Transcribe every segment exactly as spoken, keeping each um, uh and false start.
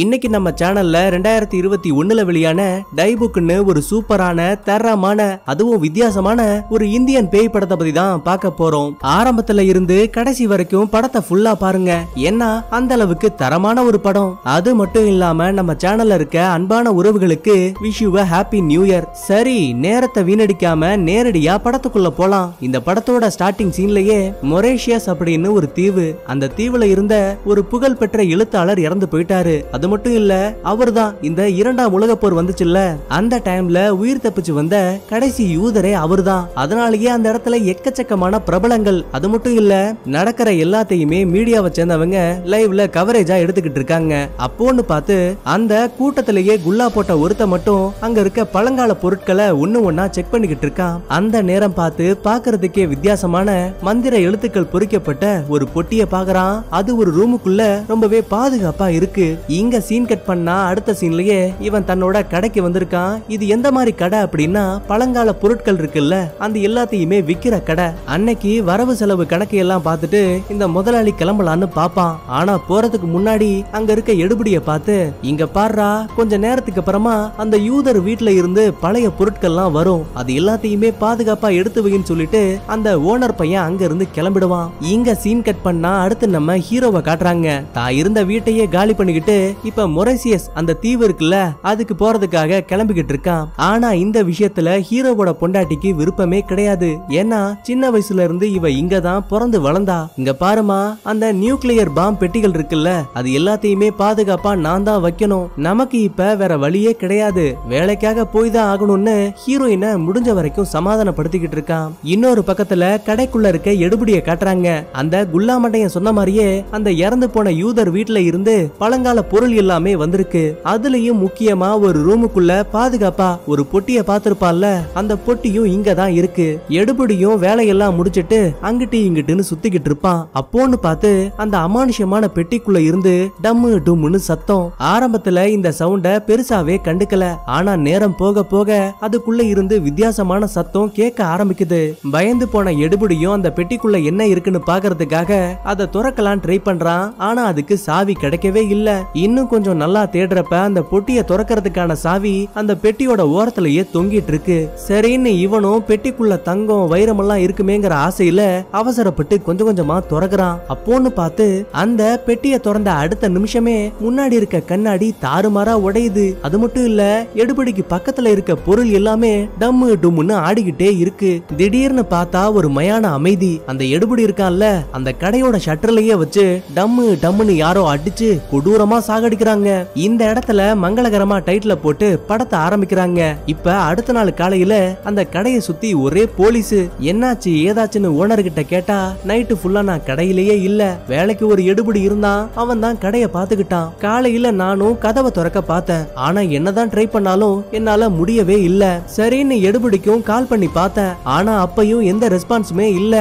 இன்னைக்கு நம்ம சேனல்ல இரண்டாயிரத்து இருபத்தி ஒன்றில் வெளியான டைபுக்னு ஒரு சூப்பரான தரமான அதுவும் வித்தியாசமான ஒரு இந்தியன் பேய் படத்தை பத்தி தான் பார்க்க போறோம். ஆரம்பத்துல இருந்து கடைசி வரைக்கும் படத்தை ஃபுல்லா பாருங்க, ஏன்னா அந்த அளவுக்கு தரமான ஒரு படம். அது மட்டும் இல்லாம நம்ம சேனல்ல இருக்க அன்பான உறவுகளுக்கு wish you a happy new year. சரி, நேரத்தை வீணடிக்காம நேரடியா படத்துக்குள்ள போலாம். இந்த படத்தோட ஸ்டார்டிங் சீன்லயே மொரேஷியஸ் அப்படின்னு ஒரு தீவு, அந்த தீவுல இருந்த ஒரு புகழ்பெற்ற எழுத்தாளர் இறந்து போயிட்டாரு. அது மட்டும் இல்ல, அவர்தான் இந்த இரண்டாம் உலக போர் வந்துச்சுல்ல அந்த டைம்ல உயிர் தப்பிச்சு வந்த கடைசி யூதரே அவர்தான். அதனாலேயே அந்த இடத்துல எக்கச்சக்கமான பிரபலங்கள், அது மட்டும் இல்ல நடக்கிற எல்லாத்தையுமே மீடியாவை சேர்ந்தவங்க லைவ்ல கவரேஜா எடுத்துக்கிட்டு இருக்காங்க. அப்போன்னு பார்த்து அந்த கூட்டத்திலேயே குல்லா போட்ட ஒருத்த மட்டும் அங்க இருக்க பழங்கால பொருட்களை ஒன்னு ஒன்னா செக் பண்ணிக்கிட்டு இருக்கான். அந்த நேரம் பார்த்து பாக்குறதுக்கே வித்தியாசமான மந்திர எழுத்துக்கள் பொறிக்கப்பட்ட ஒரு பொட்டிய பாக்குறான். அது ஒரு ரூமுக்குள்ள ரொம்பவே பாதுகாப்பா இருக்கு. இங்க சீன் கட் பண்ணா அடுத்த சீன்லயே இவன் தன்னோட கடைக்கு வந்திருக்கான். இது எந்த மாதிரி கடை அப்படின்னா பழங்கால பொருட்கள் இருக்குல்ல அந்த எல்லாத்தையுமே விக்கிற கடை. அன்னைக்கு வரவு செலவு கணக்கு எல்லாம் பார்த்துட்டு இந்த முதலாளி கிளம்பலான்னு பாப்பான். ஆனா போறதுக்கு முன்னாடி அங்க இருக்க எடுபடிய பார்த்து, இங்க பாடுறா, கொஞ்ச நேரத்துக்கு அப்புறமா அந்த யூதர் வீட்டுல இருந்து பழைய பொருட்கள்லாம் வரும், அது எல்லாத்தையுமே பாதுகாப்பா எடுத்து வைன்னு சொல்லிட்டு அந்த ஓனர் பையன் அங்க இருந்து கிளம்பிடுவான். இங்க சீன் கட் பண்ணா அடுத்து நம்ம ஹீரோவை காட்டுறாங்க. தான் இருந்த வீட்டையே காலி பண்ணிக்கிட்டு இப்ப மொரேஷியஸ் அந்த தீவு இருக்குல்ல அதுக்கு போறதுக்காக கிளம்பிக்கிட்டு இருக்கான். ஆனா இந்த விஷயத்துல ஹீரோவோட பொண்டாட்டிக்கு விருப்பமே கிடையாது. ஏன்னா சின்ன வயசுல இருந்து இவ இங்க தான் பிறந்து வளர்ந்தா. இங்க பாருமா, அந்த நியூக்ளியர் பாம் பெட்டிகள் இருக்குல்ல அது எல்லாத்தையுமே பாதுகாப்பா நான் தான் வைக்கணும், நமக்கு இப்ப வேற வழியே கிடையாது, வேலைக்காக போய் தான் ஆகணும்னு ஹீரோயினை முடிஞ்ச வரைக்கும் சமாதானப்படுத்திக்கிட்டு இருக்கான். இன்னொரு பக்கத்துல கடைக்குள்ள இருக்க எடுபடிய காட்டுறாங்க. அந்த குல்லாமட்டைய சொன்ன மாதிரியே அந்த இறந்து போன யூதர் வீட்டுல இருந்து பழங்கால பொருள் எல்லாமே வந்திருக்கு. அதுலயும் முக்கியமா ஒரு ரூமுக்குள்ள பாதுகாப்பா ஒரு பொட்டிய பாத்திருப்பால அந்த பொட்டியும் இங்க தான் இருக்கு. எடுபடியும் வேலையெல்லாம் முடிச்சிட்டு அங்கிட்டு இங்கிட்டுன்னு சுத்திக்கிட்டு இருப்பான். அப்போன்னு பார்த்து அந்த அமானுஷமான பெட்டிக்குள்ள இருந்து டம்மு டும்முன்னு சத்தம். ஆரம்பத்துல இந்த சவுண்ட பெருசாவே கண்டுக்கல, ஆனா நேரம் போக போக அதுக்குள்ள இருந்து வித்தியாசமான சத்தம் கேட்க ஆரம்பிக்குது. பயந்து போன எடுபடியும் அந்த பெட்டிக்குள்ள என்ன இருக்குன்னு பாக்குறதுக்காக அதை துறக்கலாம் ட்ரை பண்றான். ஆனா அதுக்கு சாவி கிடைக்கவே இல்ல. இன்னும் கொஞ்சம் நல்லா தேடுறப்ப அந்த பொட்டியை துறக்கிறதுக்கான சாவி அந்த பெட்டியோட ஓரத்திலேயே தொங்கிட்டு இருக்கு. சரின்னு இவனும் பெட்டிக்குள்ள தங்கம் வைரம் எல்லாம் இருக்குமேங்கிற ஆசையில அவசரப்பட்டு கொஞ்சம் கொஞ்சமா துறக்கிறான். அப்போன்னு பார்த்து அந்த பெட்டியை திறந்த அடுத்த நிமிஷமே முன்னாடி இருக்க கண்ணாடி தாறுமாறா உடையுது. அது மட்டும் இல்ல, எடுபடிக்கு பக்கத்துல இருக்க பொருள் எல்லாமே டம்மு டும்முன்னு ஆடிக்கிட்டே இருக்கு. திடீர்னு பார்த்தா ஒரு மயான அமைதி. அந்த எடுபடி இருக்கான்ல அந்த கடையோட ஷட்டர்லயே வச்சு டம்மு டம்முன்னு யாரோ அடிச்சு கொடூரமா சாகடிக்கிறாங்க. இந்த இடத்துல மங்களகரமா டைட்டில போட்டு படத்தை ஆரம்பிக்கிறாங்க. இப்ப அடுத்த நாள் காலையில அந்த கடையை சுத்தி ஒரே போலீஸ். என்னாச்சு ஏதாச்சுன்னு ஓனர் கிட்ட கேட்டா, நைட்டு ஃபுல்லா நான் கடையிலேயே இல்ல, வேலைக்கு ஒரு எடுபடி இருந்தான், அவன் தான் கடையை பாத்துக்கிட்டான். காலையில நானும் கதவை திறக்க பார்த்தேன், ஆனா என்னதான் ட்ரை பண்ணாலும் என்னால முடியவே இல்ல. சரின்னு எடுபடிக்கும் கால் பண்ணி பார்த்தேன், ஆனா அப்பையும் எந்த ரெஸ்பான்ஸுமே இல்ல.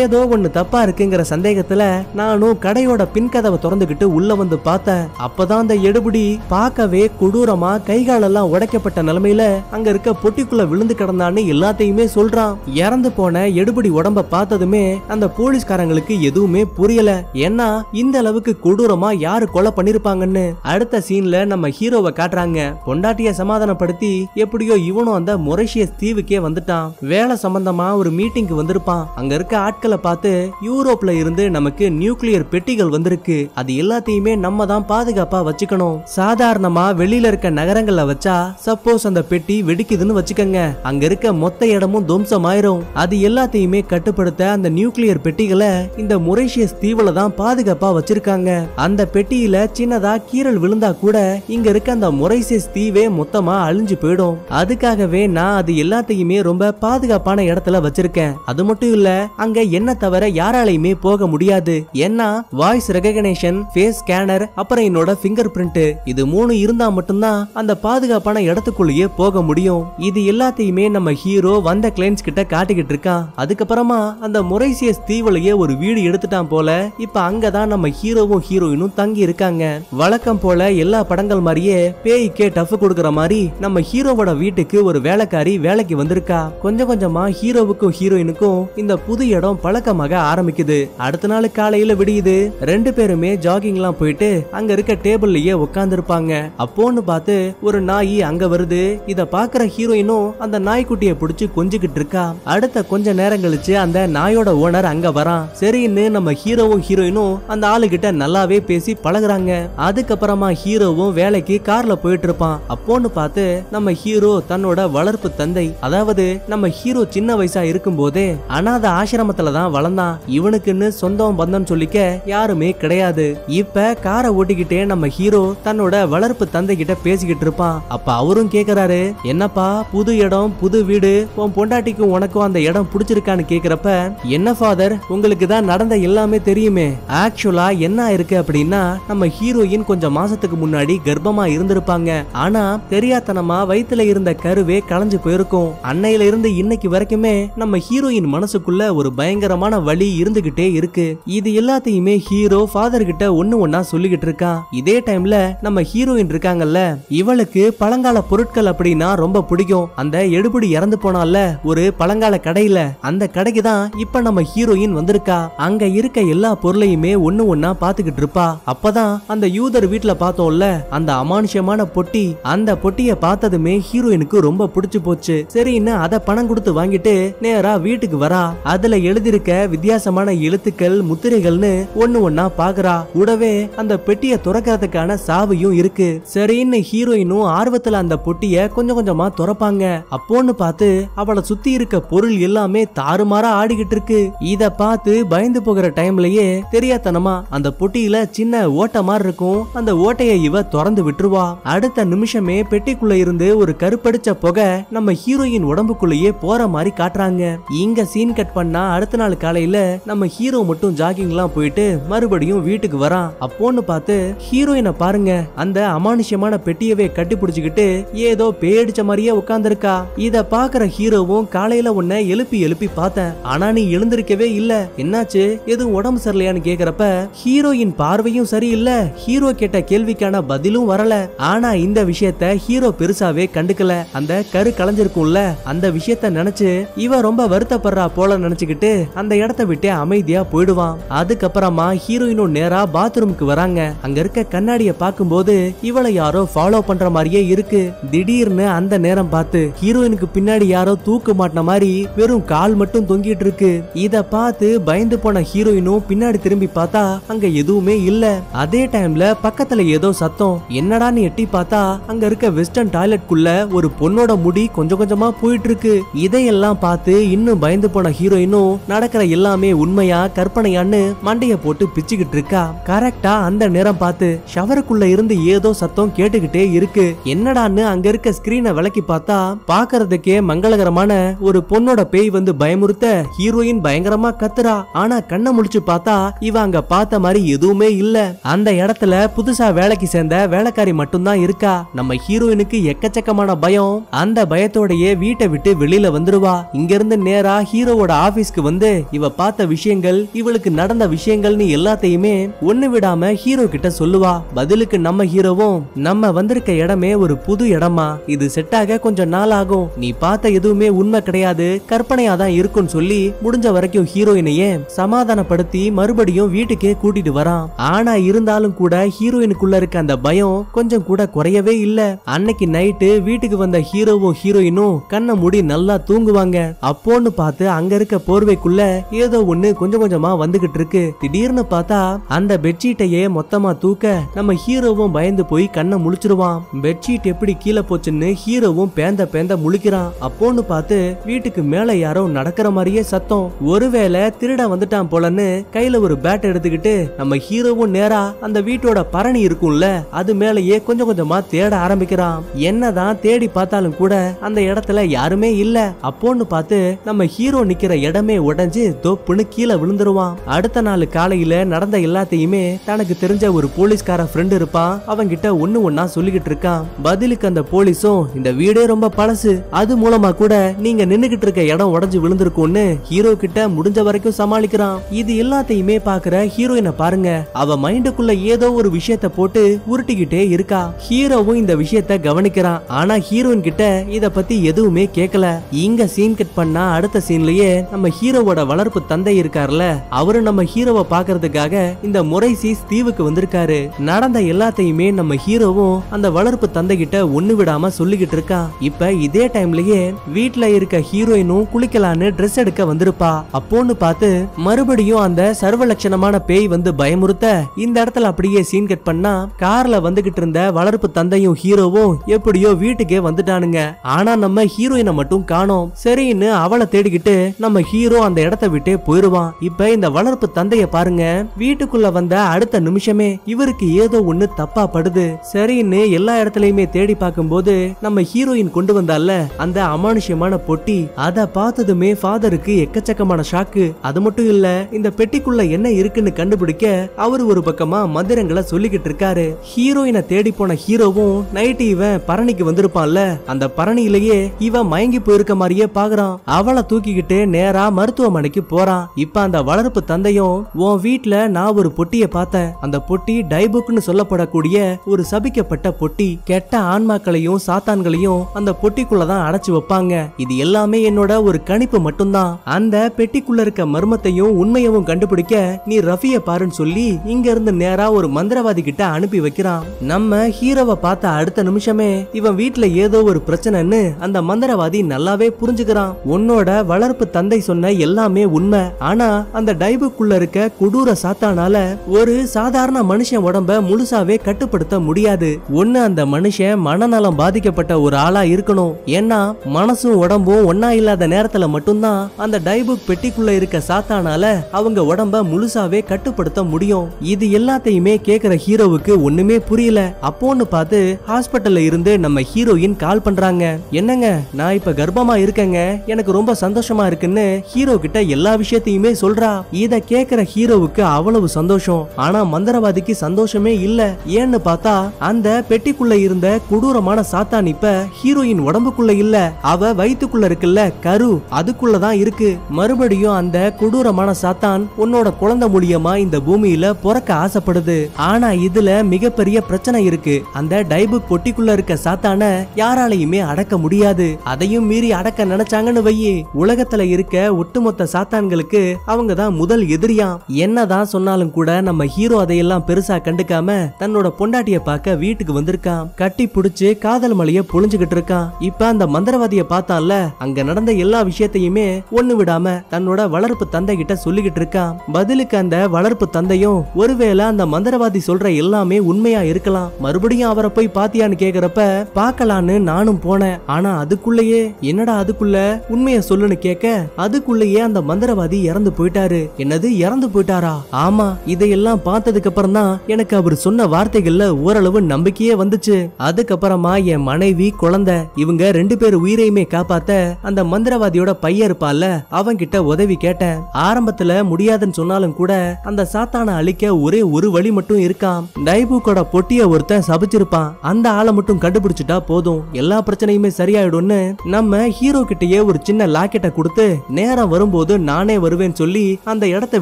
ஏதோ ஒண்ணு தப்பா இருக்குங்கிற சந்தேகத்துல நானும் கடையோட பின் கதவை திறந்துகிட்டு உள்ள வந்து பார்த்தேன். அப்பதான் அந்த எடுபடி பார்க்கவே கொடூரமா கைகாலெல்லாம் உடைக்கப்பட்ட நிலைமையில அங்க இருக்க பொட்டிக்குள்ள விழுந்து கிடந்தான்னு எல்லாத்தையுமே சொல்றான். இறந்து போன எடுபடி உடம்ப பார்த்ததுமே அந்த போலீஸ்காரங்களுக்கு எதுவுமே புரியல, ஏன்னா இந்த அளவுக்கு கொடூரமா யாரு கொலை பண்ணிருப்பாங்கன்னு. அடுத்த சீன்ல நம்ம ஹீரோவை காட்டுறாங்க. பொண்டாட்டிய சமாதானப்படுத்தி எப்படியோ இவனும் அந்த மொரேஷியஸ் தீவுக்கே வந்துட்டான். வேலை சம்பந்தமா ஒரு மீட்டிங்க்கு வந்திருப்பான். அங்க இருக்க ஆட்களை பார்த்து, யூரோப்ல இருந்து நமக்கு நியூக்ளியர் பெட்டிகள் வந்திருக்கு, அது எல்லாத்தையுமே நம்ம தான் பாதுகாப்பா வச்சுக்கணும். சாதாரணமா வெளியில இருக்க நகரங்கள்ல வச்சா சப்போஸ் அந்த பெட்டி வெடிக்குதுன்னு வச்சுக்கங்க, அங்க இருக்க மொத்த இடமும் துவம்சமாயிரும். அது எல்லாத்தையுமே கட்டுப்படுத்த அந்த நியூக்ளியர் பெட்டிகளை இந்த மொரேஷியஸ் தீவுல தான் பாதுகாப்பா வச்சிருக்காங்க. அந்த பெட்டியில சின்னதா கீறல் விழுந்தா கூட இங்க இருக்க அந்த மொரேஷியஸ் தீவே மொத்தமா அழிஞ்சு போயிடும். அதுக்காகவே நான் அது எல்லாத்தையுமே ரொம்ப பாதுகாப்பான இடத்துல வச்சிருக்கேன். அது மட்டும் இல்ல, அங்க என்ன தவிர யாராலையுமே போக முடியாது, ஏன்னா வாய்ஸ் ரெகக்னிஷன், ஃபேஸ் ஸ்கேனர், அப்புறம் என்னோட ஃபிங்கர் பிரிண்ட், இது மூணு இருந்தா மட்டும்தான் அந்த பாதுகாப்பான இடத்துக்குள்ளேயே போக முடியும். இது எல்லாத்தையுமே நம்ம ஹீரோ வந்த கிளைண்ட்ஸ் கிட்ட காட்டிக்கிட்டு இருக்கான். அதுக்கப்புறமா அந்த மொரேஷியஸ் தீவுலயே ஒரு வீடு எடுத்துட்டான் போல. இப்ப அங்கதான் நம்ம ஹீரோவும் ஹீரோயினும் தங்கி இருக்காங்க. வழக்கம் போல எல்லா படங்கள் மாதிரியே பேய்க்கே டஃப் கொடுக்கற மாதிரி நம்ம ஹீரோவோட வீட்டுக்கு ஒரு வேலைக்காரி வேலைக்கு வந்திருக்கா. கொஞ்சம் கொஞ்சமா ஹீரோவுக்கும் ஹீரோயினுக்கும் இந்த புது இடம் பழக்கமாக ஆரம்பிக்குது. அடுத்த நாள் காலையில விடியுது. ரெண்டு பேருமே ஜாகிங் எல்லாம் போயிட்டு அங்க இருக்க டேபிள்லயே உட்கார்ந்திருப்பாங்க. அப்போன்னு பார்த்து ஒரு நாய் அங்க வருது. இத பாக்குற ஹீரோயினும் அந்த நாய்க்குட்டிய பிடிச்சு கொஞ்சிக்கிட்டு இருக்கா. அடுத்த கொஞ்ச நேரம் கழிச்சு அந்த நாயோட ஓனர் அங்க வரான். சரின்னு நம்ம ஹீரோவும் ஹீரோயினும் அந்த ஆளுகிட்ட நல்லாவே பேசி பழகுறாங்க. அதுக்கப்புறமா ஹீரோவும் வேலைக்கு கார்ல போயிட்டு இருப்பான். அப்போன்னு பார்த்து நம்ம ஹீரோ தன்னோட வளர்ப்பு தந்தை, அதாவது நம்ம ஹீரோ சின்ன வயசா இருக்கும் போதே அனாத ஆசிரமத்துலதான் வளர்ந்தான். இவனுக்குன்னு சொந்தம் பந்தம் சொல்லிக்க யாருமே கிடையாது. இப்ப காரை ஓட்டிக்கிட்டே நம்ம ஹீரோ தன்னோட வளர்ப்பு தந்தை கிட்ட பேசிக்கிட்டு இருப்பான். அப்ப அவரும் கேக்குறாரு, என்னப்பா புது இடம் புது வீடு, உன் பொண்டாட்டிக்கும் உனக்கும் அந்த இடம் பிடிச்சிருக்கான்னு கேக்குறப்ப, என்ன ஃபாதர் உங்களுக்கு தான் நடந்த எல்லாமே தெரியுமே, ஆக்சுவலா என்ன இருக்கு அப்படின்னா நம்ம ஹீரோயின் கொஞ்சம் மாசத்துக்கு முன்னாடி கர்ப்பமா இருந்திருப்பாங்க. ஆனா தெரியாதனமா வயித்துல இருந்த கருவே களைஞ்சு போயிருக்கும். அன்னையில இருந்து இன்னைக்கு வரைக்குமே நம்ம ஹீரோயின் மனசுக்குள்ள ஒரு பயங்கரமான வலி இருந்துகிட்டே இருக்கு. இது எல்லாத்தையுமே ஹீரோ ஃபாதர் கிட்ட ஒன்னு ஒன்னா சொல்லிக்கிட்டு இருக்கான். இதே டைம்ல நம்ம ஹீரோயின் இருக்காங்கல்ல, இவளுக்கு பழங்கால பொருட்கள் அப்படின்னா ரொம்ப பிடிக்கும். அந்த எடுபடி இறந்து போனால ஒரு பழங்கால கடையில, அந்த கடைக்கு தான் இப்ப நம்ம ஹீரோயின் வந்திருக்கா. அங்க இருக்க எல்லா பொருளையுமே ஒன்னு ஒன்னா பாத்துக்கிட்டு இருப்பா. அப்பதான் அந்த யூதர் வீட்டுல பார்த்தோம்ல அந்த அமானுஷமான பொட்டி, அந்த பொட்டிய பார்த்ததுமே ஹீரோயினுக்கு ரொம்ப பிடிச்சு போச்சு. சரின்னு அத பணம் கொடுத்து வாங்கிட்டு நேரா வீட்டுக்கு வரா. அதுல எழுதிருக்க வித்தியாசமான எழுத்துக்கள் முத்திரைகள்னு ஒன்னு ஒன்னா பாக்குறா. கூடவே அந்த பெட்டிய துறக்கிறதுக்கான சாவியும் இருக்கு. சரின்னு ஹீரோயினும் ஆர்வத்துல அந்த பொட்டிய கொஞ்சம் கொஞ்சமா துறப்பாங்க. அப்போன்னு பார்த்து அவளை சுத்தி இருக்க பொருள் எல்லாமே தாறுமாறா ஆடிக்கிட்டு இருக்கு. இத பார்த்து பயந்து போகிற டைம்லயே தெரியாதனமா அந்த பொட்டியில சின்ன ஓட்டை மாதிரி இருக்கும். அந்த ஓட்டையை இவ திறந்து விட்டுருவா. அடுத்த நிமிஷமே பெட்டிக்குள்ள இருந்து ஒரு கருப்படிச்ச புகை நம்ம ஹீரோயின் உடம்புக்குள்ளேயே போற மாதிரி காட்டுறாங்க. இங்க சீன் கட் பண்ணா அடுத்த நாள் காலையில நம்ம ஹீரோ மட்டும் ஜாகிங் எல்லாம் போயிட்டு மறுபடியும் வீட்டுக்கு வரான். அப்போன்னு பார்த்து ஹீரோயினை பாருங்க, அந்த அமானுஷ்யமான பெட்டியவே கட்டி பிடிச்சுக்கிட்டு ஏதோ பேடிச்ச மாதிரியே உட்கார்ந்துருக்கா. இத பாக்குற ஹீரோவும், காலையில உன்னை எழுப்பி எழுப்பி பார்த்தேன், ஆனா நீ எழுந்திருக்கவே இல்ல, என்னாச்சு, எதுவும் உடம்பு சரியில்லையான்னு கேக்குறப்ப ஹீரோயின் பார்வையும் சரியில்ல, ஹீரோ கேட்ட கேள்விக்கான பதிலும் வரல. ஆனா இந்த விஷயத்த ஹீரோ பெருசாவே கண்டுக்கல. அந்த கரு கலைஞ்சிருக்கும்ல அந்த விஷயத்த நினைச்சு இவ ரொம்ப வருத்தப்படுறா போல நினைச்சுக்கிட்டு அந்த இடத்த விட்டு அமைதியா போயிடுவான். அதுக்கப்புறமா ஹீரோயினும் நேரா பாத்ரூமுக்கு வராங்க. அங்க இருக்க கண்ணாடிய பார்க்கும் போது இவளை யாரோ ஃபாலோ பண்ற மாதிரியே இருக்கு. திடீர்னு அந்த நேரம் பார்த்து ஹீரோயினுக்கு பின்னாடி யாரோ தூக்கு மாட்டின மாதிரி வெறும் கால் மட்டும் தொங்கிட்டு இருக்கு. இத பார்த்து பயந்து போன ஹீரோயினும் பின்னாடி திரும்பி பார்த்தா அங்க எதுவுமே இல்ல. அதே டைம்ல பக்கத்துல ஏதோ சத்தம். என்னடான்னு எட்டி பார்த்தா அங்க இருக்க வெஸ்டர்ன் டாய்லெட் குள்ள ஒரு பொண்ணோட முடி கொஞ்சம் கொஞ்சமா போயிட்டு இருக்கு. இதையெல்லாம் பார்த்து இன்னும் பயந்து போன ஹீரோயினும் நடக்கிற எல்லாமே உண்மையா கற்பனையான்னு மண்டைய போட்டு பிச்சுக்கிட்டு இருக்கா. கரெக்டா அந்த நேரம் பார்த்து ஷவருக்குள்ள இருந்து ஏதோ சத்தம் கேட்டுக்கிட்டே இருக்கு. என்னடான்னு அங்க இருக்க ஸ்கிரீனை விளக்கி பார்த்தா பாக்குறதுக்கே மங்களகரமான ஒரு பொண்ணோட பேய் வந்து பயமுறுத்த ஹீரோயின் பயங்கரமா கத்துறா. ஆனா கண்ண முடிச்சு பார்த்தா இவ அங்க பார்த்த மாதிரி எதுவுமே இல்ல. அந்த இடத்துல புதுசா வேலைக்கு சேர்ந்த வேலைக்காரி மட்டும் தான் இருக்கா. நம்ம ஹீரோயினுக்கு எக்கச்சக்கமான பயம். அந்த பயத்தோடயே வீட்டை விட்டு வெளியில வந்துருவா. இங்க இருந்து நேரா ஹீரோவோட ஆபீஸ்க்கு வந்து இவ பார்த்த விஷயங்கள், இவளுக்கு நடந்த விஷயங்கள்னு எல்லாத்தையுமே ஒண்ணு விடாம ஹீரோ கிட்ட சொல்லுவா. பதிலுக்கு நம்ம ஹீரோவும், நம்ம வந்திருக்க இடமே ஒரு புது இடமா, இது செட் ஆக கொஞ்சம் நாள் ஆகும், நீ பார்த்த எதுவுமே உண்மை கிடையாது, கற்பனையா தான் இருக்கும்னு சொல்லி முடிஞ்ச வரைக்கும் ஹீரோயினையே சமாதானப்படுத்தி மறுபடியும் வீட்டுக்கே கூட்டிட்டு வரான். ஆனா இருந்தாலும் கூட ஹீரோயினுக்குள்ள இருக்க அந்த பயம் கொஞ்சம் கூட குறையவே இல்ல. அன்னைக்கு நைட்டு வீட்டுக்கு வந்த ஹீரோவும் ஹீரோயினும் கண்ண மூடி நல்லா தூங்குவாங்க. அப்போன்னு பார்த்து அங்க இருக்க போர்வைக்குள்ள ஏதோ ஒண்ணு கொஞ்சம் கொஞ்சமா வந்துகிட்டு இருக்கு. திடீர்னு பார்த்தா அந்த பெட்ஷீட்டையே மொத்தமா தூக்க நம்ம ஹீரோவும் பயந்து போய் கண்ண முழிச்சிருவான். பெட்ஷீட் எப்படி கீழே போச்சுன்னு ஹீரோவும் பேந்த பேந்த முழிக்கிறான். அப்போன்னு பார்த்து வீட்டுக்கு மேல யாரோ நடக்கிற மாதிரியே சத்தம். ஒருவேளை திருட வந்துட்டான் போலன்னு கையில ஒரு பேட் எடுத்துக்கிட்டு நம்ம ஹீரோவும் நேரா அந்த வீட்டோட பரணி இருக்கும்ல அது மேலேயே கொஞ்சம் கொஞ்சமா தேட ஆரம்பிக்கிறான். என்னதான் தேடி பார்த்தாலும் கூட அந்த இடத்துல யாருமே இல்ல. அப்போன்னு பார்த்து நம்ம ஹீரோ நிக்கிற இடமே உடைஞ்சு தொப்புன்னு கீழே விழுந்துருவான். அடுத்த நாள் காலையில நடந்த எல்லாத்தையுமே தனக்கு தெரிஞ்ச ஒரு போலீஸ்கார ஃப்ரெண்ட் இருப்பான். அவன்கிட்ட ஒன்னு ஒன்னா சொல்லிக்கிட்டு இருக்கான். பதிலுக்கு அந்த போலீஸும், இந்த வீடே ரொம்ப பழசு, அது மூலமா கூட நீங்க நின்னுகிட்டு இருக்க இடம் உடைஞ்சு விழுந்திருக்கும்னு ஹீரோ கிட்ட முடிஞ்ச வரைக்கும் சமாளிக்கிறான். இது எல்லாத்தையுமே பாக்குற ஹீரோயினை பாருங்க, அவ மைண்டுக்குள்ள ஏதோ ஒரு விஷயத்த போட்டு உருட்டிக்கிட்டே இருக்கா. ஹீரோவும் இந்த விஷயத்த கவனிக்கிறான். ஆனா ஹீரோயின் கிட்ட இத பத்தி எதுவுமே கேட்கல. இங்க சீன் கட் பண்ணா அடுத்த சீன்லயே நம்ம ஹீரோவோட வளர்ப்பு தந்தை இருக்காருல அவரு நம்ம ஹீரோவை பாக்குறதுக்காக இந்த மொரீஷியஸ் தீவுக்கு வந்திருக்காரு. நடந்த எல்லாத்தையுமே நம்ம ஹீரோவும் அந்த வளர்ப்பு தந்தைகிட்ட ஒண்ணு விடாம சொல்லிக்கிட்டு இருக்கா. இப்ப இதே டைம்லயே வீட்ல இருக்க ஹீரோயினும் குளிக்கலான்னு ட்ரெஸ் எடுக்க வந்திருப்பா. அப்போன்னு பார்த்து மறுபடியும் அந்த சர்வலட்சணமான பேய் வந்து பயமுறுத்த இந்த இடத்துல அப்படியே சீன் கட் பண்ணா கார்ல வந்துகிட்டு இருந்த வளர்ப்பு தந்தையும் ஹீரோவும் எப்படியோ வீட்டுக்கே வந்துட்டானுங்க. ஆனா நம்ம ஹீரோயினை மட்டும் காணோம். சரின்னு அவளை தேடிக்கிட்டு நம்ம ஹீரோ அந்த இடத்தை விட்டே போயிருவான். இப்ப இந்த வளர்ப்பு தந்தைய பாருங்க, வீட்டுக்குள்ள வந்த அடுத்த நிமிஷமே இவருக்கு ஏதோ ஒண்ணு தப்பா படுது. சரின்னு எல்லா இடத்துலயுமே தேடி பார்க்கும் போது நம்ம ஹீரோயின் கொண்டு வந்தால அந்த அமானுஷ்யமான பொட்டி, அத பார்த்ததுமே ஃபாதருக்கு எக்கச்சக்கமான ஷாக்கு. அது மட்டும் இல்ல, இந்த பெட்டிக்குள்ள என்ன இருக்குன்னு கண்டுபிடிக்க அவரு ஒரு பக்கமா மந்திரங்களை சொல்லிக்கிட்டு இருக்காரு. ஹீரோயினை தேடி போன ஹீரோவும் நைட்டு இவன் பரணிக்கு வந்திருப்பான்ல, அந்த பரணியிலேயே இவன் மயங்கி போயிருக்க மாதிரியே பாக்குறான். அவளை தூக்கிக்கிட்டு நேரா மருத்துவமனைக்கு போறான். இப்ப அந்த வளர்ப்பு தந்தையும், உன் வீட்டுல நான் ஒரு பொட்டியை பார்த்தேன், அந்த பொட்டி டைபுக்னு சொல்லப்படக்கூடிய ஒரு சபிக்கப்பட்ட பொட்டி, கெட்ட ஆன்மாக்களையும் சாத்தான்களையும் அந்த பொட்டிக்குள்ளதான் அடைச்சு வைப்பாங்க, இது எல்லாமே என்னோட ஒரு கணிப்பு மட்டும்தான், அந்த பெட்டிக்குள்ள இருக்க மர்மத்தையும் உண்மையவும் கண்டுபிடிக்க நீ ரஃபிய பாருன்னு சொல்லி இங்க இருந்து நேரா ஒரு மந்திரவாதி கிட்ட அனுப்பி வைக்கிறான். நம்ம ஹீரோவை பார்த்த அடுத்த நிமிஷமே இவன் வீட்டுல ஏதோ ஒரு பிரச்சனைன்னு அந்த மந்திரவாதி நல்லாவே புரிஞ்சுக்கிறான். உன்னோட வளர்ப்பு தந்தை சொன்ன எல்லாமே உண்மை, ஆனா அந்த டைபுக்குள்ள இருக்க கொடூர சாத்தானால ஒரு சாதாரண மனுஷன் உடம்ப முழுசாவே கட்டுப்படுத்த முடியாது. ஒன்னு அந்த மனுஷன் மனநலம் பாதிக்கப்பட்ட ஒரு ஆளா இருக்கணும், ஏன்னா மனசும் உடம்பும் ஒன்னா இல்லாத நேரத்துல மட்டும்தான் அந்த டைபுக் பெட்டிக்குள்ள இருக்க சாத்தானால அவங்க உடம்ப முழுசாவே கட்டுப்படுத்த முடியும். இது எல்லாத்தையுமே கேக்குற ஹீரோவுக்கு ஒண்ணுமே புரியல. அப்போன்னு பார்த்து ஹாஸ்பிட்டல்ல இருந்து நம்ம ஹீரோயின் கால் பண்றாங்க. என்னங்க, நான் இப்ப கர்ப்பமா இருக்கேங்க, எனக்கு ரொம்ப சந்தோஷமா இருக்குன்னு ஹீரோ கிட்ட எல்லா விஷயத்தையுமே சொல்றா. இத கேக்குற ஹீரோவுக்கு அவ்வளவு சந்தோஷம். ஆனா மந்திரவாதிக்கு சந்தோஷமே இல்ல. ஏன்னு பார்த்தா அந்த பெட்டிக்குள்ள இருந்த கொடூரமான சாத்தான் இப்ப ஹீரோயின் உடம்புக்குள்ள இல்ல, அவ வயித்துக்குள்ள இருக்குல்ல கரு, அதுக்குள்ளதான் இருக்கு. மறுபடியும் அந்த கொடூரமான சாத்தான் உன்னோட குழந்தை மூலியமா இந்த பூமியில பிறக்க ஆசைப்படுது. ஆனா இதுல மிகப்பெரிய பிரச்சனை இருக்கு, அந்த டைபுக் பொட்டிக்குள்ள இருக்க சாத்தான யாராலையுமே அடக்க முடியாது, அதையும் மீறி அடக்க நினைச்சாங்கன்னு வையே, உலகத்துல இருக்க ஒட்டுமொத்த சாத்தான்களுக்கு அவங்க தான் முதல் எதிரியா. என்னதான் சொன்னாலும் கூட நம்ம ஹீரோ அதையெல்லாம் பெருசா கண்டுக்காம தன்னோட பொண்டாட்டிய பார்க்க வீட்டுக்கு வந்திருக்கான். கட்டி புடிச்சு காதல் மலைய பொழிஞ்சுகிட்டு இருக்கான். இப்ப அந்த மந்திரவாதிய பார்த்தால அங்க நடந்த எல்லா விஷயத்தையுமே ஒண்ணு விடாம தன்னோட வளர்ப்பு தந்தை கிட்ட சொல்லிக்கிட்டு இருக்கான். பதிலுக்கு அந்த வளர்ப்பு தந்தையும் ஒருவேளை அந்த மந்திரவாதி சொல்ற எல்லாமே உண்மையா இருக்கலாம், மறுபடியும் அவரை போய் பாத்தியான்னு கேக்குறப்ப பாக்கலான்னு நானும் போனேன், ஆனா அதுக்குள்ளேயே என்னடா அதுக்குள்ள உண்மைய சொல்லுன்னு கேட்க அதுக்குள்ளேயே அந்த மந்திரவாதி இறந்து போயிட்டாரு. என்னது, இறந்து போயிட்டாரா? ஆமா, இதையெல்லாம் பார்த்ததுக்கு அப்புறம் தான் எனக்கு அவர் சொன்ன வார்த்தைகள்ல ஓரளவு நம்பிக்கையே வந்துச்சு. அதுக்கப்புறமா என் மனைவி, குழந்தை, இவங்க ரெண்டு பேர் உயிரையுமே காப்பாத்த அந்த மந்திரவாதியோட பையன் இருப்பால அவன் கிட்ட உதவி கேட்டேன். ஆரம்பத்துல முடியாதுன்னு சொன்னாலும் கூட அந்த சாத்தான அழிக்க ஒரே ஒரு வழி மட்டும் இருக்கான். டைபுக்கோட பொட்டிய ஒருத்தன் சபிச்சிருப்பான், அந்த ஆளை மட்டும் கண்டுபிடிச்சிட்டா போதும், எல்லா பிரச்சனையுமே சரியாயிடும்னு நம்ம ஹீரோ கிட்டயே ஒரு சின்ன லாக்கெட்டை கொடுத்து நேரம் வரும்போது நானே வருவேன்னு சொல்லி அந்த இடத்தை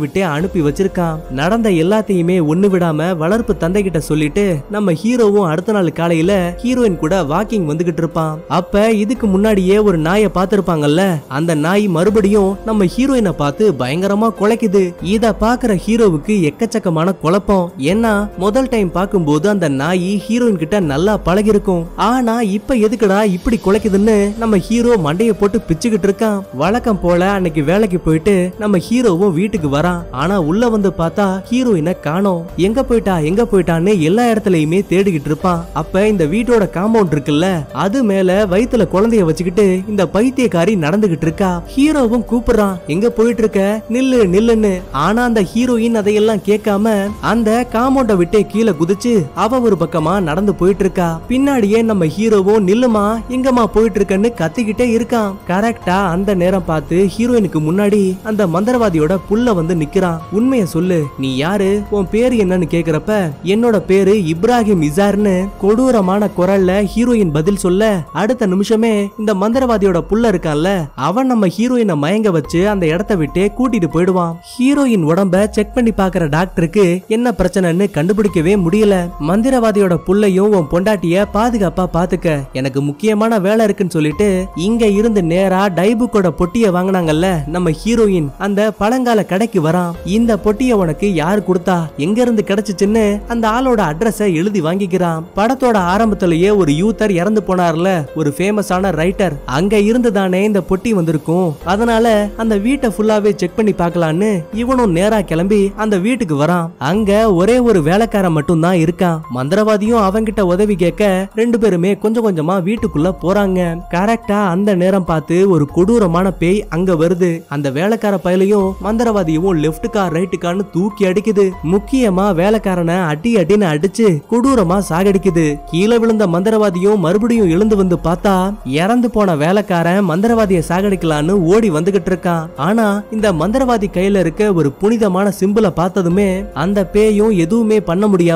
விட்டு அனுப்பி வச்சிருக்கான். நடந்த எல்லாத்தையுமே ஒண்ணு விடாம வளர்ப்பு தந்தை கிட்ட சொல்லிட்டு நம்ம ஹீரோவும் அடுத்த நாள் காலையில ஹீரோயின் கூட வாக்கிங் வந்துகிட்டு இருப்பான். அப்ப இதுக்கு முன்னாடியே ஒரு நாயை பார்த்திருப்பாங்கல்ல, அந்த நாய் மறுபடியும் நம்ம ஹீரோயினை பார்த்து பயங்கரமா குலைக்குது. இத பாக்குற ஹீரோவுக்கு எக்கச்சக்கமான குழப்பம். ஏன்னா முதல் டைம் பார்க்கும்போது அந்த நாய் ஹீரோயின் கிட்ட நல்லா பழகி இருக்கும், ஆனா இப்ப எதுக்குடா இப்படி குலைக்குதுன்னு நம்ம ஹீரோ மண்டைய போட்டு பிச்சுக்கிட்டு இருக்கான். வழக்கம் போல அன்னைக்கு வேலைக்கு போயிட்டு நம்ம ஹீரோவும் வீட்டுக்கு வரான். ஆனா உள்ள வந்து பார்த்தா ஹீரோயினை காணோம். எங்க போயிட்டா எங்க போயிட்டான்னு எல்லா இடத்துலயுமே தேடிக்கிட்டு இருப்பான். அப்ப இந்த வீட்டோட காம்பவுண்ட் இருக்குல்ல, அது மேல வயித்துல குழந்தைய வச்சுக்கிட்டு இந்த பைத்தியக்காரி நடந்துகிட்டு இருக்கா. ஹீரோவும் கூப்பிடுறான், எங்க போயிட்டு இருக்க, நில்லு நில்லுன்னு. ஆனா அந்த ஹீரோயின் அதையெல்லாம் கேட்காம அந்த காம்பவுண்ட விட்டே கீழே குதிச்சு அவ ஒரு பக்கமா நடந்து போயிட்டு இருக்கா. பின்னாடியே நம்ம ஹீரோவும் நில்லுமா எங்கம்மா போயிட்டு இருக்கன்னு கத்திக்கிட்டே இருக்கான். கரெக்டா அந்த நேரம் பார்த்து ஹீரோயினுக்கு முன்னாடி அந்த மந்திரவாதியோட புள்ள வந்து நிக்கிறான். உண்மையை சொல்லு, நீ யாரு, உன் பேரு என்னன்னு கேக்குறப்ப என்னோட பேரு இப்ராஹிம் இசார்னு கொடூரமான குரல்ல ஹீரோயின் பதில் சொல்ல அடுத்த நிமிஷமே இந்த மந்திரவாதியோட புள்ள இருக்கான்ல அவன் நம்ம ஹீரோயினை மயங்க வச்சு அந்த இடத்த விட்டே கூட்டிட்டு போயிடுவான். ஹீரோயின் உடம்ப செக் பண்ணி பாக்குற டாக்டருக்கு என்ன பிரச்சனைன்னு கண்டுபிடிக்கவே முடியல. மந்திரவாதியோட புள்ளையும் உன் பொண்டாட்டிய பாதுகாப்பா பாத்துக்க, எனக்கு முக்கியமான வேலை இருக்குன்னு சொல்லிட்டு இங்க இருந்து நேரா டைபுக்கோட பொட்டிய வாங்கினாங்கல்ல நம்ம ஹீரோயின் அந்த பழங்கால கடைக்கு வரான். இந்த பொட்டிய உனக்கு யாரு கொடுத்தா, எங்க இருந்து கிடைச்சிச்சுன்னு அந்த ஆளோட அட்ரஸை எழுதி வாங்கிக்கிறான். படத்தோட ஆரம்பத்திலேயே ஒரு யூத்தர் இறந்து போனார்ல, ஒரு ஃபேமஸான ரைட்டர், அங்க இருந்துதானே இந்த பொட்டி வந்திருக்கும். அதனால அந்த வீட்டை ஃபுல்லாவே செக் பண்ணி பார்க்கலான்னு இவனும் நேரா கிளம்பி அந்த வீட்டுக்கு வரான். அங்க ஒரே ஒரு வேலைக்காரன் மட்டும் தான் இருக்கான். மந்திரவாதியும் அவங்கிட்ட உதவி கேட்க ரெண்டு பேருமே கொஞ்சம் கொஞ்சமா வீட்டுக்குள்ள போறாங்க. கரெக்டா அந்த நேரம் பார்த்து ஒரு கொடூரமான பேய் அங்க வருது. அந்த வேலைக்கார பயலையும் மந்திரவாதியும் லெப்டுக்கா ரைட்டுக்கான்னு தூக்கி அடிக்குது. முக்கியமா வேலைக்காரனை அடி அடின்னு அடிச்சு கொடூரமா சாகடிக்குது. கீழே விழுந்த மந்திரவாதியும் மறுபடியும் எழுந்து வந்து பார்த்தா இறந்து போன வேலைக்காரன் மந்திரவாதியை சாகடிக்கலான்னு ஓடி வந்துகிட்டு இருக்கான். ஆனா இந்த மந்திரவாதி கையில இருக்க ஒரு புனிதமான சிம்பிளை பார்த்ததுமே அந்த பேயும் எதுவுமே பண்ண முடியாம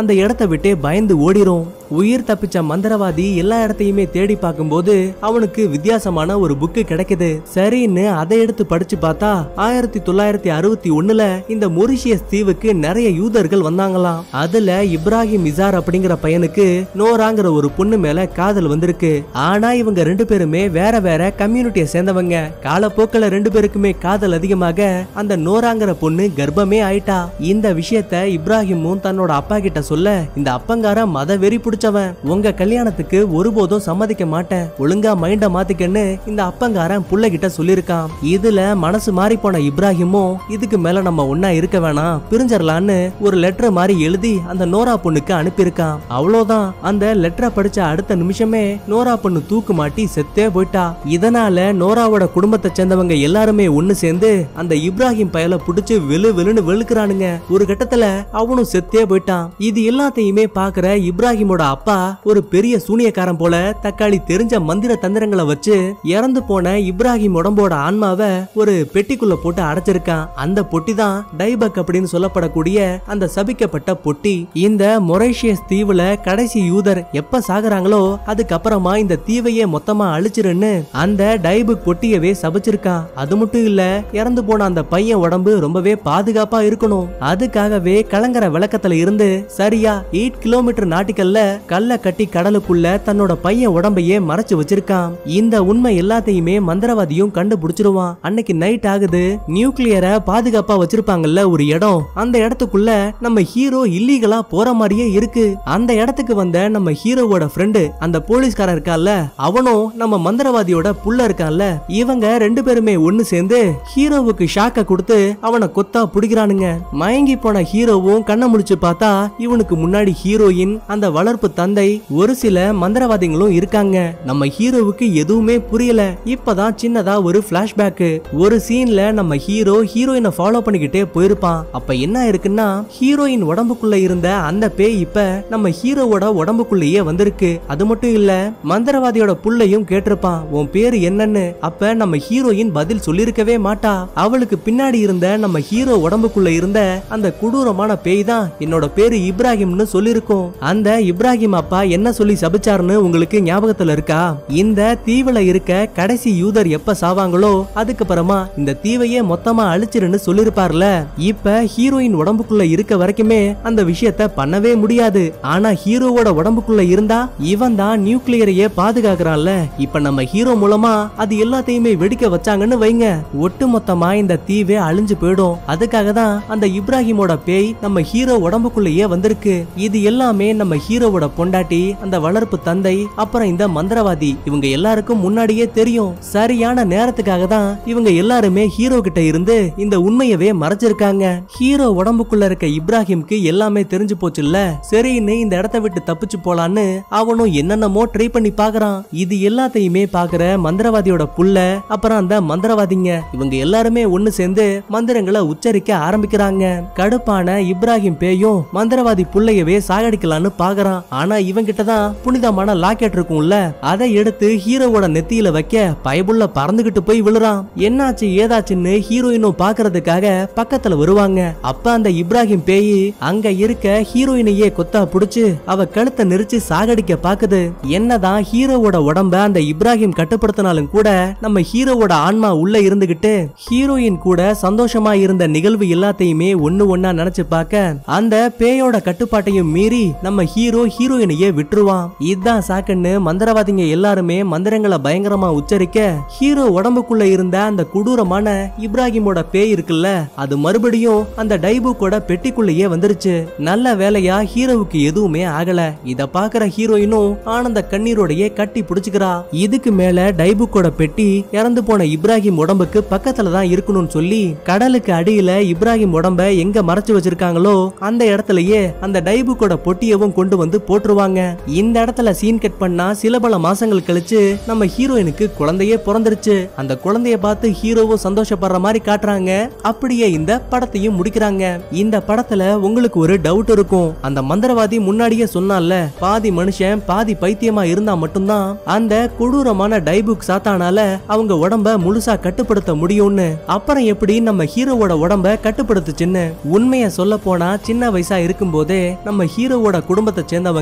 அந்த இடத்தை விட்டு பயந்து ஓடிரும். உயிர் தப்பிச்ச மந்திரவாதி எல்லா இடத்தையுமே தேடி பார்க்கும்போது அவனுக்கு வித்தியாசமான ஒரு புக்கு கிடைக்குது. சரின்னு அதை எடுத்து படிச்சு பார்த்தா ஆயிரத்தி தொள்ளாயிரத்தி அறுபத்தி ஒண்ணுல இந்த மொரிஷியஸ் தீவுக்கு நிறைய யூதர்கள் வந்தாங்களாம். அதுல இப்ராஹிம் இசார் அப்படிங்கிற பையனுக்கு நோராங்கிற ஒரு பொண்ணு மேல காதல் வந்திருக்கு. ஆனா இவங்க ரெண்டு பேருமே வேற வேற கம்யூனிட்டியை சேர்ந்தவங்க. காலப்போக்கில் ரெண்டு பேருக்குமே காதல் அதிகமாக அந்த நோராங்கிற பொண்ணு கர்ப்பமே ஆயிட்டா. இந்த விஷயத்த இப்ராஹிமும் தன்னோட அப்பா கிட்ட சொல்ல, இந்த அப்பங்கார மத வெறி பிடிச்சவன், உங்க கல்யாணத்துக்கு ஒருபோதும் சம்மதிக்க மாட்டேன், ஒழுங்கா மைண்ட மாத்திக்கன்னு இந்த அப்பங்காரன் புள்ள கிட்ட சொல்லிருக்கான். இதுல மனசு மாறி போன இப்ராஹிமும் இதுக்கு மேல நம்ம ஒன்னா இருக்க வேணாம், பிரிஞ்சிரலான்னு ஒரு லெட்டர் மாதிரி எழுதி அந்த நோரா பொண்ணுக்கு அனுப்பியிருக்கான். அவ்வளவுதான், அந்த லெட்டரை படிச்ச அடுத்த நிமிஷமே நோரா பொண்ணு தூக்கு மாட்டி செத்தே போயிட்டா. இதனால நோராவோட குடும்பத்தை சேர்ந்தவங்க எல்லாருமே ஒன்னு சேர்ந்து அந்த இப்ராஹிம் பயலை புடிச்சு வெளு வெளுன்னு வெளுக்குறானுங்க. ஒரு கட்டத்துல அவனும் செத்தே போயிட்டான். இது எல்லாத்தையுமே பாக்குற இப்ராஹிமோட அப்பா ஒரு பெரிய சூனியக்காரன் போல தக்காளி தெரிஞ்ச மந்திர தந்திரங்களை வச்சு இறந்து போன இப்ராஹிம் உடம்போட ஆன்மாவை ஒரு பெட்டிக்குள்ள போட்டு அடைச்சிருக்கான். அந்த பொட்டி தான் டைபக் அப்படின்னு சொல்லப்படக்கூடிய அந்த சபிக்கப்பட்ட பொட்டி. இந்த மொரீஷியஸ் தீவுல கடைசி யூதர் எப்ப சாகுறாங்களோ அதுக்கப்புறமா இந்த தீவையே மொத்தமா அழிச்சிருன்னு அந்த டைபக் பொட்டியவே சபிச்சிருக்கான். அது மட்டும் இல்ல, இறந்து போன அந்த பையன் உடம்பு ரொம்பவே பாதுகாப்பா இருக்கணும், அதுக்காகவே கலங்கர விளக்கத்துல இருந்து சரியா எட்டு கிலோமீட்டர் நாட்டிக்கல்ல கல்ல கட்டி கடலுக்குள்ள தன்னோட பையன் உடம்பையே மறைச்சு வச்சிருக்கான். இந்த உண்மை எல்லாத்தையுமே மந்திரவாதியும் கண்டுபிடிச்சிருவான். அன்னைக்கு நைட் ஆகுது. நியூக்ளியரை பாதுகாப்பா வச்சிருப்பாங்கல்ல ஒரு இடம், அந்த இடத்துக்குள்ள நம்ம ஹீரோ இல்லீகலா போற மாதிரியே இருக்கு. அந்த இடத்துக்கு வந்த நம்ம ஹீரோவோட ஃப்ரெண்டு அந்த போலீஸ்காரன் இருக்கான்ல, அவனும் நம்ம மந்திரவாதியோட புள்ள இருக்கான்ல, இவங்க ரெண்டு பேருமே ஒன்னு சேர்ந்து ஹீரோவுக்கு ஷாக்க கொடுத்து அவனை கொத்தா புடிக்கிறானுங்க. மயங்கி போன ஹீரோவும் கண்ண முடிச்சு பார்த்தா இவனுக்கு முன்னாடி ஹீரோயின், அந்த வளர்ப்பு தந்தை, ஒரு சில மந்திரவாதிகளும் இருக்காங்க. நம்ம ஹீரோவுக்கு எதுவுமே புரியல. இப்பதான் சின்னதா ஒரு பிளாஷ்பேக். ஒரு சீன்ல நம்ம ஹீரோ ஹீரோயினை ஃபாலோ பண்ணிக்கிட்டே போயிருப்பான். அப்ப என்ன இருக்குன்னா, ஹீரோயின் உடம்புக்குள்ள இருந்த அந்த பேய் இப்ப நம்ம ஹீரோவோட உடம்புக்குள்ளேயே வந்திருக்கு. அது மட்டும் இல்ல, மந்திரவாதியோட புள்ளையும் கேட்டிருப்பான் உன் பேரு என்னன்னு. அப்ப நம்ம ஹீரோயின் பதில் சொல்லிருக்கவே மாட்டா. அவளுக்கு பின்னாடி இருந்த நம்ம ஹீரோ உடம்புக்குள்ள இருந்த அந்த கொடூரமான பேய் தான் என்னோட பேரு இப்ராஹிம்னு சொல்லிருக்கும். அந்த இப்ராஹிம் அப்பா என்ன சொல்லி சபிச்சாருன்னு உங்களுக்கு ஞாபகத்துல இருக்கா? இந்த தீவுல இருக்க கடைசி யூதர் எப்ப சாவாங்களோ அதுக்கப்புறமா இந்த தீவையே மொத்தமா அழிச்சிருன்னு சொல்லிருப்பார்ல. இப்ப ஹீரோயின் உடம்புக்குள்ள இருக்க வரைக்குமே அந்த விஷயத்த பண்ணவே முடியாது. ஆனா ஹீரோவோட உடம்புக்குள்ள இருந்தா இவன் தான் நியூக்ளியரையே பாதுகாக்கிறான்ல. இப்ப நம்ம ஹீரோ மூலமா அது எல்லாத்தையுமே வெடிக்க வச்சாங்கன்னு வைங்க, ஒட்டு மொத்தமா இந்த தீவே அழிஞ்சு போயிடும். அதுக்காக தான் அந்த இப்ராஹிமோட பேய் நம்ம ஹீரோ உடம்புக்குள்ளேயே வந்திருக்கு. இது எல்லாமே நம்ம ஹீரோவோட பொண்டாட்டி, அந்த வளர்ப்பு தந்தை, அப்புறம் இந்த மந்திரவாதி, இவங்க எல்லாருக்கும் முன்னாடியே தெரியும். சரியான நேரத்துக்காக தான் இவங்க எல்லாருமே ஹீரோ கிட்ட இருந்து இந்த உண்மையவே மறைச்சிருக்காங்க. ஹீரோ உடம்புக்குள்ள இருக்க இப்ராஹிம்க்கு எல்லாமே தெரிஞ்சு போச்சுல்ல. சரின்னு இந்த இடத்த விட்டு தப்பிச்சு போலான்னு அவனும் என்னென்னமோ ட்ரை பண்ணி பாக்குறான். இது எல்லாத்தையுமே பாக்குற மந்திரவாதியோட புள்ள, அப்புறம் அந்த மந்திரவாதிங்க, இவங்க எல்லாருமே ஒன்னு சேர்ந்து மந்திரங்களை உச்சரிக்க ஆரம்பிக்கிறாங்க. கடுப்பான இப்ராஹிம் பேயும் மந்திரவாதி புள்ளையவே சாகடிக்கலான்னு பாக்குறான். ஆனா இவங்கிட்ட தான் புனிதமான லாக்கெட் இருக்கும்ல, அதை எடுத்து ஹீரோவோட நெத்தியில வைக்க பயபுள்ள பறந்துகிட்டு போய் விழுறான். என்னாச்சு ஏதாச்சுன்னு ஹீரோயினும் பாக்குறதுக்காக பக்கத்துல வருவாங்க. அப்ப அந்த இப்ராஹிம் பேய் அங்க இருக்க ஹீரோயினையே கொத்தா புடிச்சு அவ கழுத்தை நெரிச்சு சாகடிக்க பாக்குது. என்னதான் ஹீரோவோட உடம்ப அந்த இப்ராஹிம் கட்டுப்படுத்தினாலும் கூட நம்ம ஹீரோவோட ஆன்மா உள்ள இருந்துகிட்டு ஹீரோயின் கூட சந்தோஷமா இருந்த நிகழ்வு எல்லாத்தையுமே ஒன்னு ஒன்னா நினைச்சு பார்க்க அந்த பேயோட கட்டுப்பாட்டையும் மீறி நம்ம ஹீரோ ஹீரோயினையே விட்டுருவான். இதுதான் சாக்குன்னு மந்திரவாதிங்க எல்லாருமே மந்திரங்களை பயங்கரமா உச்சரிக்க, ஹீரோ உடம்புக்குள்ள இருந்த அந்த கொடூரமான இப்ராஹிமோட பேய் இருக்குல்ல, அது மறுபடியும் அந்த டைபுக்கோட பெட்டிக்குள்ளேயே வந்துருச்சு. நல்ல வேலையா ஹீரோவுக்கு எதுவுமே ஆகல. இத பாக்குற ஹீரோயினும் ஆனந்த கண்ணீரோடையே கட்டி புடிச்சுக்கிறா. இதுக்கு மேல டைபுக்கோட பெட்டி இறந்து போன இப்ராஹிம் உடம்புக்கு பக்கத்துல தான் இருக்கணும்னு சொல்லி கடலுக்கு அடியில இப்ராஹிம் உடம்ப எங்க மறைச்சு வச்சிருக்காங்களோ அந்த இடத்துலயே அந்த டைபுக்கோட பொட்டியவும் கொண்டு வந்து போட்டுருவாங்க. இந்த இடத்துல சீன் கட் பண்ணா சில பல மாசங்கள் கழிச்சு நம்ம ஹீரோயினுக்கு குழந்தையே பிறந்துருச்சு. அந்த குழந்தைய பார்த்து ஹீரோவும் சந்தோஷப்படுற மாதிரி காட்டுறாங்க. அப்படியே இந்த படத்தையும் முடிக்கிறாங்க. இந்த படத்துல உங்களுக்கு ஒரு டவுட் இருக்கும். அந்த மந்திரவாதி முன்னாடியே சொன்னால பாதி மனுஷன் பாதி பைத்தியமா இருந்தா மட்டும்தான் அந்த கொடூரமான டைபுக் சாத்தானால அவங்க உடம்ப முழுசா கட்டுப்படுத்த முடியும்னு. அப்புறம் எப்படி நம்ம ஹீரோவோட உடம்ப கட்டுப்படுத்துச்சுன்னு உண்மைய சொல்ல போனா சின்ன வயசா இருக்கும் போதே நம்ம ஹீரோவோட குடும்பத்தை சேர்ந்தவங்க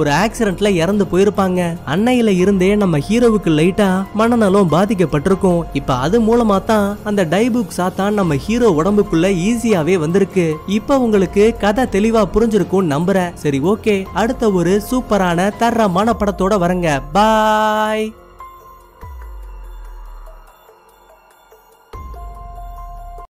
ஒரு ஆக்சிடென்ட்ல இறந்து போயிருப்பாங்க. அன்னையில இருந்தே நம்ம ஹீரோவுக்கு லைட்டா மனநலம் பாதிக்கப்பட்டிருக்கும். இப்ப அது மூலமா தான் அந்த டைபுக் சாத்தான் நம்ம ஹீரோ உடம்புக்குள்ள ஈஸியாவே வந்திருக்கு. இப்ப உங்களுக்கு கதை தெளிவா புரிஞ்சிருக்கும் நம்புறேன். சரி, ஓகே, அடுத்த ஒரு சூப்பரான தரமான படத்தோட வரங்க. பாய்.